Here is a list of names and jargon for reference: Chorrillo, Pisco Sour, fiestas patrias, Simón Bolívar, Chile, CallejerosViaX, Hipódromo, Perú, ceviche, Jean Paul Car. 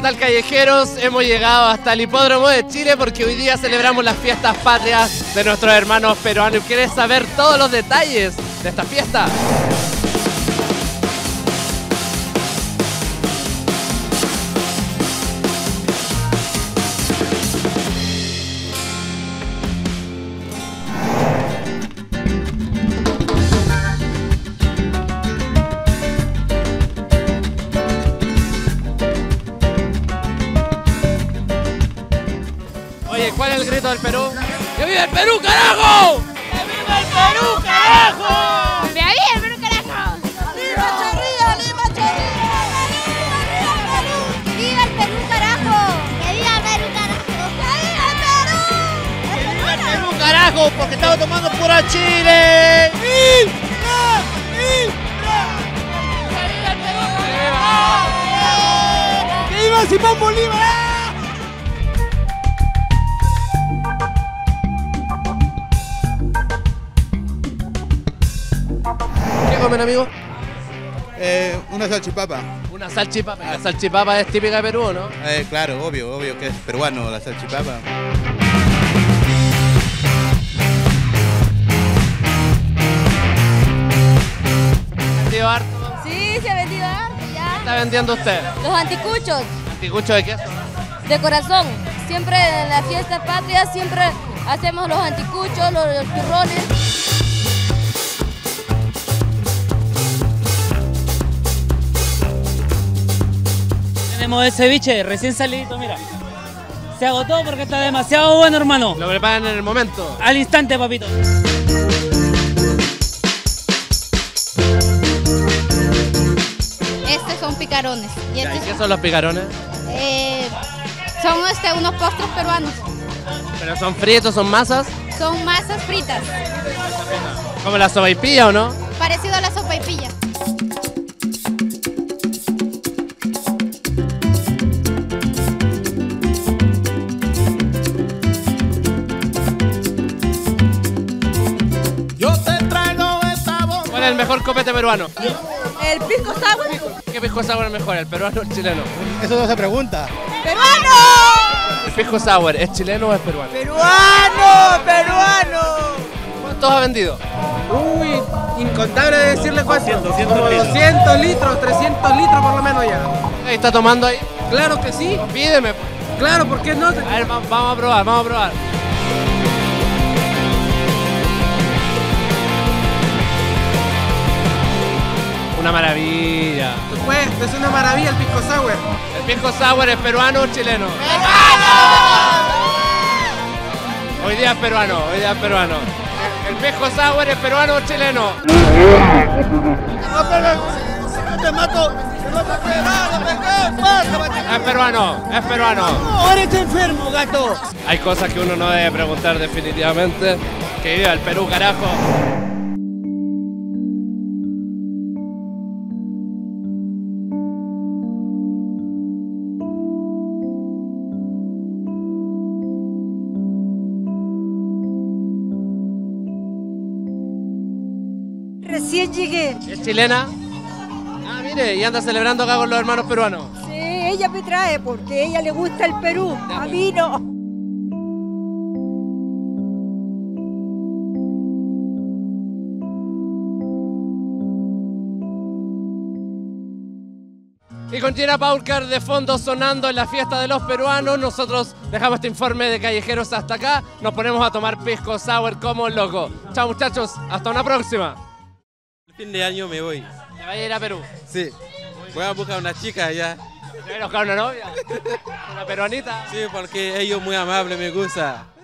¿Qué tal, callejeros? Hemos llegado hasta el Hipódromo de Chile porque hoy día celebramos las fiestas patrias de nuestros hermanos peruanos. ¿Quieres saber todos los detalles de esta fiesta? ¿Cuál es el grito del Perú? ¡Que viva el Perú, carajo! ¡Que viva el Perú, carajo! ¡Que viva el Perú, carajo! ¡Viva Chorrillo, viva Chorrillo! ¡Viva el Perú, carajo! ¡Que viva el Perú, carajo! ¡Que viva el Perú! ¡Que viva el Perú, carajo! Porque estamos tomando pura Chile. ¡Que viva Simón Bolívar! Comen, amigo? Una salchipapa. Una salchipapa. La salchipapa es típica de Perú, ¿no? Claro, obvio que es peruano la salchipapa. ¿Se ha vendido harto? Sí, se ha vendido harto, ya. ¿Qué está vendiendo usted? Los anticuchos. ¿Anticuchos de queso? De corazón. Siempre en las fiestas patrias siempre hacemos los anticuchos, los turrones. Tenemos el ceviche recién salido, mira. Se agotó porque está demasiado bueno, hermano. Lo preparan en el momento. Al instante, papito. Estos son picarones. ¿Y estos? ¿Qué son los picarones? Son unos postres peruanos. ¿Pero son fritos, son masas? Son masas fritas. ¿Como la sopaipilla o no? Parecido a la sopaipilla. El mejor copete peruano. ¿El Pisco Sour? ¿Qué Pisco Sour es mejor, el peruano o el chileno? Eso no se pregunta. ¡Peruano! ¿El Pisco Sour es chileno o es peruano? ¡Peruano! ¡Peruano! ¿Cuántos ha vendido? Uy, incontable de decirle cuántos. 200 litros, 300 litros por lo menos ya. ¿Está tomando ahí? Claro que sí. Pídeme. Claro, ¿por qué no? A ver, vamos a probar, vamos a probar. Una maravilla. Pues, es una maravilla el Pisco Sour. ¿El Pisco Sour es peruano o chileno? ¡Peruano! Hoy día es peruano, hoy día es peruano. ¿El Pisco Sour es peruano o chileno? Es peruano, es peruano. Ahora está enfermo, gato. Hay cosas que uno no debe preguntar definitivamente. Que viva el Perú, carajo. Recién llegué. ¿Es chilena? Ah, mire, y anda celebrando acá con los hermanos peruanos. Sí, ella me trae porque a ella le gusta el Perú, a mí no. Y con Jean Paul Car de fondo sonando en la fiesta de los peruanos, nosotros dejamos este informe de callejeros hasta acá, nos ponemos a tomar Pisco Sour como loco. Chao, muchachos, hasta una próxima. Fin de año me voy. ¿Te vas a ir a Perú? Sí. Voy a buscar una chica allá. ¿Te vas a buscar una novia? ¿Una peruanita? Sí, porque ellos muy amables, me gusta.